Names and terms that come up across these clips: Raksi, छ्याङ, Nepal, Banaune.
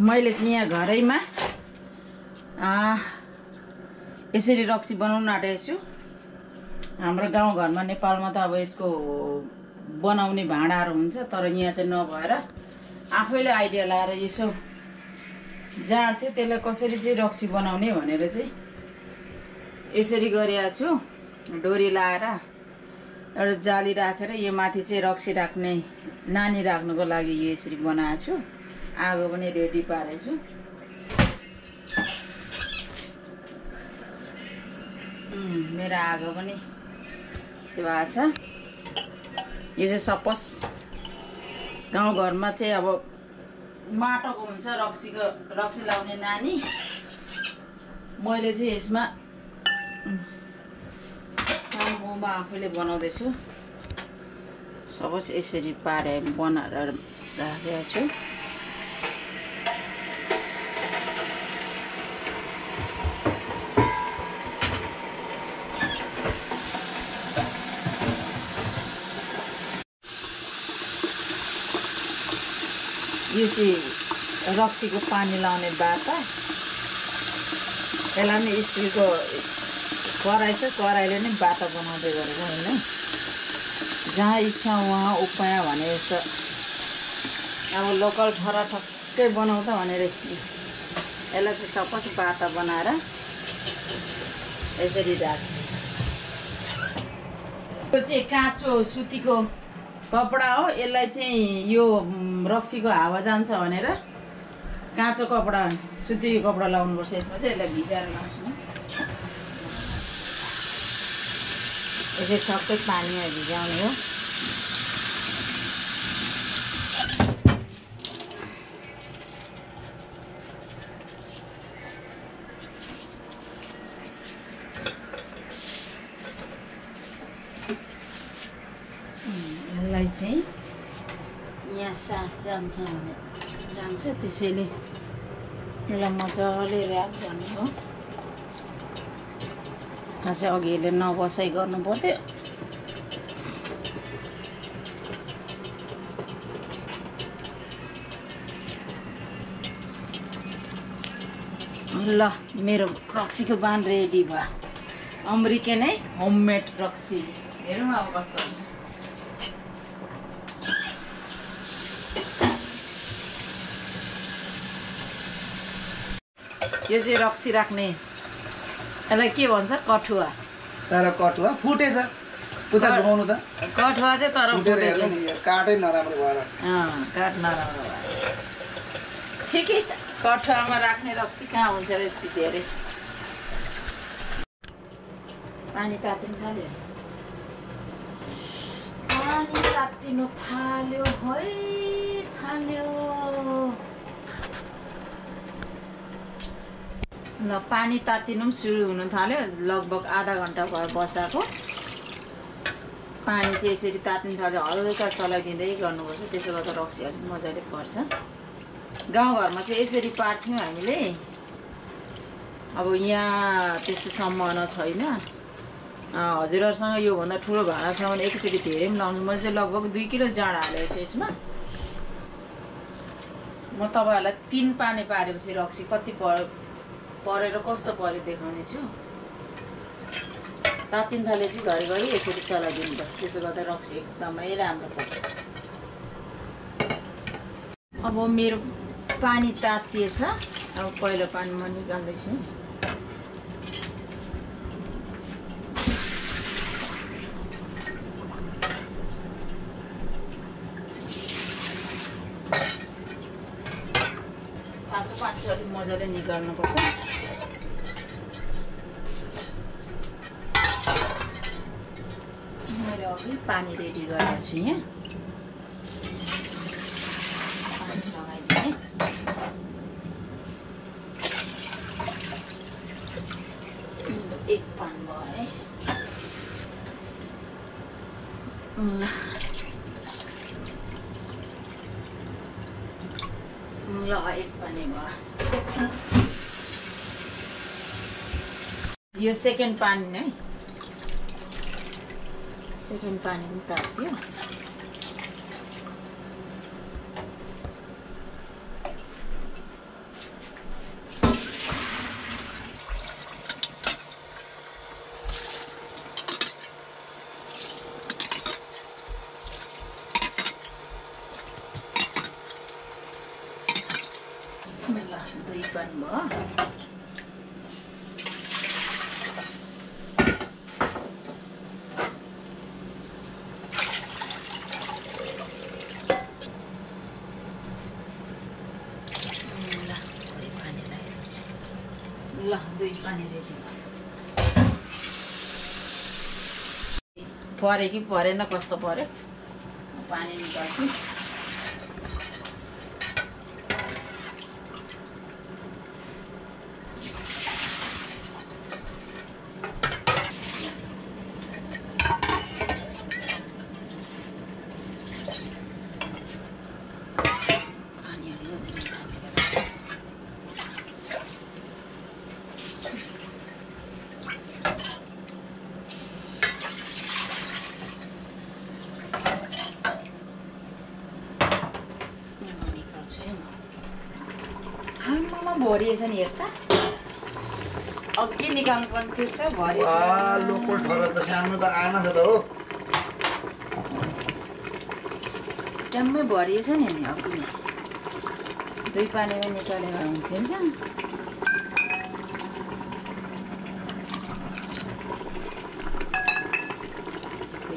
मैले चाहिँ यहाँ घरैमा यसरी रक्सी बनाउन आँटेको छु। हाम्रो गाउँघरमा नेपालमा त अब यसको बनाउने भाँडाहरू हुन्छ, तर यहाँ चाहिँ नभएर आफैले आइडिया लाएर यसो जान्थे त्यसलाई कसरी चाहिँ रक्सी बनाउने भनेर चाहिँ यसरी गरेको छु। डोरी लाएर एउटा जाली राखेर यो माथि चाहिँ रक्सी राख्ने नानी राख्नुको लागि यो यसरी बनाएको छु। आगो पनि रेडी पारेको छु। मेरो आगो पनि त्यो भएको छ। यो चाहिँ सपोज गाउँघरमा चाहिँ अब माटोको हुन्छ रक्सी लाउने नानी। मैले चाहिँ यसमा साम्बुमा आफूले बनाउँदैछु। सपोज यसरी पारे बनाएर राखेको छु। यो चाहिँ रक्सीको पानी लाउने बाटा। यसलाई नि स्टीलको कराई छ, कराईले नै बाटा बनाउँदै गरेको होइन। जहाँ इच्छा वहाँ उपाय भने जस्तो अब लोकल ठरा ठक्कै बनाउँदा भनेर यसलाई चाहिँ सपोज बाटा बनाएर यसरी राख। यो चाहिँ काँचो सुतीको कपडा हो। यसलाई चाहिँ यो रक्सी को हावा जान्छ भनेर काँचो कपडा सुतीको कपडा लाउनुपर्छ। यसमा चाहिँ यसलाई भिजाएर लाउँछु। यसरी सबै पानीमा भिजाउने हो। यसलाई चाहिँ यहाँ सास जान्छ भने जान्छ, त्यसैले यसलाई मजाले ऱ्याप गर्ने हो। खासै अघि यसले नबसाइ गर्नु पर्थ्यो। ल, मेरो रक्सीको बान रेडी भयो। अमेरिकन है, होममेड रक्सी। हेरौँ अब कस्तो हुन्छ। यो चाहिँ रक्सी राख्ने यसलाई के भन्छ? कठुवा। तर कठुवा फुटेछ, पुता घुमाउनु त कठुवा चाहिँ, तर फुटेछ। काटै नराम्रो भएर काट नराम्रो भएर ठिकै छ। कठुवामा राख्ने रक्सी कहाँ हुन्छ र यति धेरै? पानी तातिनु थाल्यो, पानी तातिनु थाल्यो, है थाल्यो। ल, पानी तातिनु पनि सुरु हुन थाल्यो। लगभग आधा घन्टा भयो बसाएको। पानी चाहिँ यसरी तातिनु थाल्यो। हल्का चलाइदिँदै गर्नुपर्छ, त्यसो गर्दा रक्सी अलिक मजाले पर्छ। गाउँघरमा चाहिँ यसरी पार्थ्यौँ हामीले। अब यहाँ त्यस्तो सम्भावना छैन। हजुरहरूसँग योभन्दा ठुलो भाँडासम्म एकचोटि धेरै पनि लाउँछु। मैले चाहिँ लगभग 2 किलो जाँड हालेको छु यसमा। म तपाईँहरूलाई 3 पानी पारेपछि रक्सी कति परेर कस्तो पऱ्यो देखाउने छु। तातिन्थाले चाहिँ घरिघरि यसरी चलाइदिनुपर्छ, त्यसो गर्दा रक्सी एकदमै राम्रो पर्छ। अब मेरो पानी तातिएछ। अब पहिलो पानी म निकाल्दैछु। अलिक मजाले निकाल्नुपर्छ। मैले अघि पानी रेडी गरेको छु। यहाँ पानी लगाइदिएँ। एक पानी भयो। ल, एक पानी भयो। यो सेकेन्ड पानी नै, सेकेन्ड पानी पनि तात्यो। ल दही बन भयो ल दही पानी रेडी पर्यो कि परेन कस्तो पर्यो पानी निकाल्छु भरी हेता अघि निकाल्नु पर्ने थिएछ भरी लोकोट भरा त सानो त आएन छ त हो टम्मै भरिएछ नि अनि अघि नि दुई पानीमा निकालेर हुन्थ्यो नि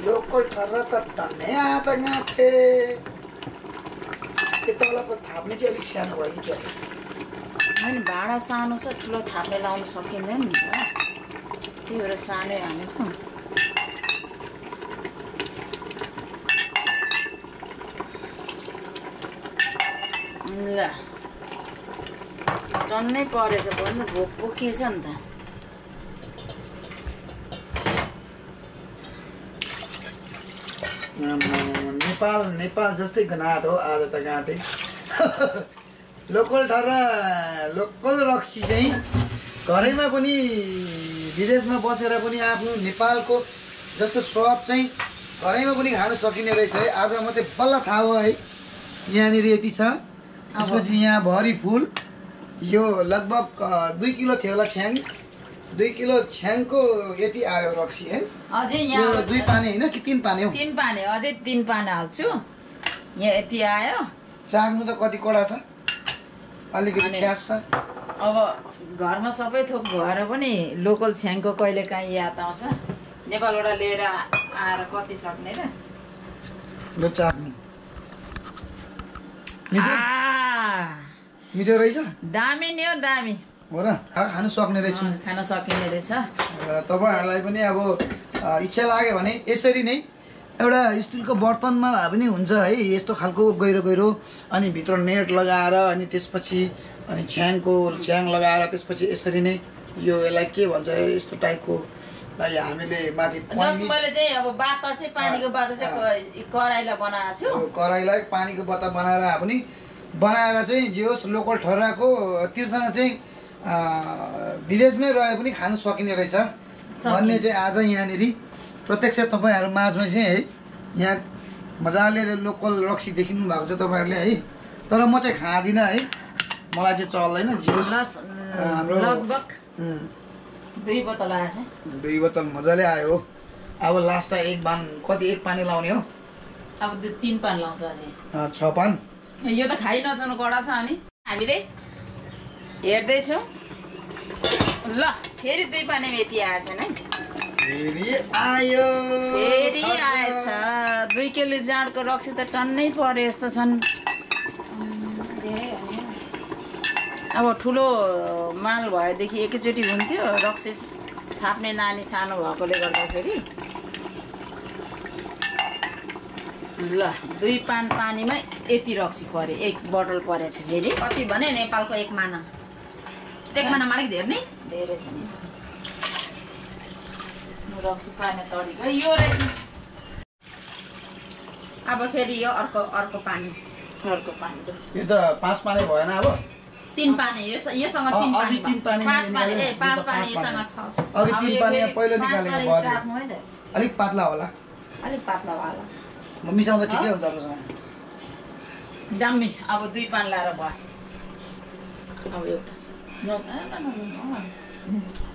लोकोट भरा त टन्नै आएता गाथे त्यताला पर थाप्ने चाहिँ अलिक सानो भयो कि के अनि भाडा सानो छ ठुलो थाप्ने लाउन सकिँदैन नि त त्यही भएर सानै हालेको ल टन्नै परेछ भन्नु भोक भोकिएछ नि त नेपाल नेपाल जस्तै गनाथ हो आज त गाँठे लोकल ढरा लोकल रक्सी चाहिँ घरैमा पनि विदेशमा बसेर पनि आफ्नो नेपालको जस्तो स्वाद चाहिँ घरैमा पनि खान सकिने रहेछ है। आज मात्रै बल्ल थाहा भयो है यहाँनिर यति छ त्यसपछि यहाँ भरी फुल यो लगभग 2 किलो थियो होला छ्याङ 2 किलो छ्याङको यति आयो रक्सी है। अझै यहाँ 2 पानी हैन कि 3 पानी हो 3 पानी अझै 3 पानी हाल्छु यहाँ यति आयो चाख्नु त कति कडा छ अलिकति छ्यास छ। अब घरमा सबै थोक भएर पनि लोकल छ्याङको कहिले काहीँ याद आउँछ नेपालबाट लिएर आएर कति सक्ने र मिठो रहेछ दामी नि हो दामी हो र खानु सक्ने रहेछ खान सकिने रहेछ। तपाईँहरूलाई पनि अब इच्छा लाग्यो भने यसरी नै एउटा स्टिलको बर्तनमा पनि हुन्छ है यस्तो खालको गहिरो गहिरो अनि भित्र नेट लगाएर अनि त्यसपछि अनि छ्याङ लगाएर त्यसपछि यसरी नै यो यसलाई के भन्छ यस्तो टाइपको लाई हामीले माथि जस मैले चाहिँ अब बाता चाहिँ पानीको बाता चाहिँ कराईलाई बनाएको छु कराईलाई पानीको बाता बनाएर पनि बनाएर चाहिँ जे होस् लोकल ठहराको तिर्सना चाहिँ विदेशमै रहे पनि खान सकिने रहेछ भन्ने चाहिँ आज यहाँनिर प्रत्यक्ष तपाईहरु माझमा चाहिँ है यहाँ मजाले लोकल रक्सी देखिनु भएको छ तपाईहरुले है। तर म चाहिँ खादिन है मलाई चाहिँ चल्दैन जिउस हाम्रो लगभग 2 बोतल आएछ 2 बोतल मजाले आयो। अब लास्टमा एक पानी लाउने हो अब 3 पानी लाउँछ अझै 6 पानी यो त खाइ नसक्नु कडा छ अनि हामीले हेर्दै छौ ल फेरि 2 पानीमा यति आएछ नि फेरि आएछ 2 किलो जाँडको रक्सी त टन्नै पर्यो यस्तो छन्। अब ठुलो माल भएदेखि एकैचोटि हुन्थ्यो रक्सी थाप्ने नानी सानो भएकोले गर्दाखेरि ल 2 पान पानीमा यति रक्सी पर्यो 1 बोतल परेछ फेरि कति भने नेपालको 1 माना 1 मानामा अलिक धेरै नै धेरै छ नि रक्सी पानी तरिको यो रहेछ। अब फेरि यो अर्को पानी यो त 5 पानी भएन अब 3 पानी योसँग 3 पानी 5 पानी 5 पानी योसँग 6 अघि 3 पानी पहिलो निकालेको भयो अलिक पातला होला म मिसाउँदा ठिकै हुन्छ अरूसँग दामी। अब 2 पानी लाएर भयो अब एउटा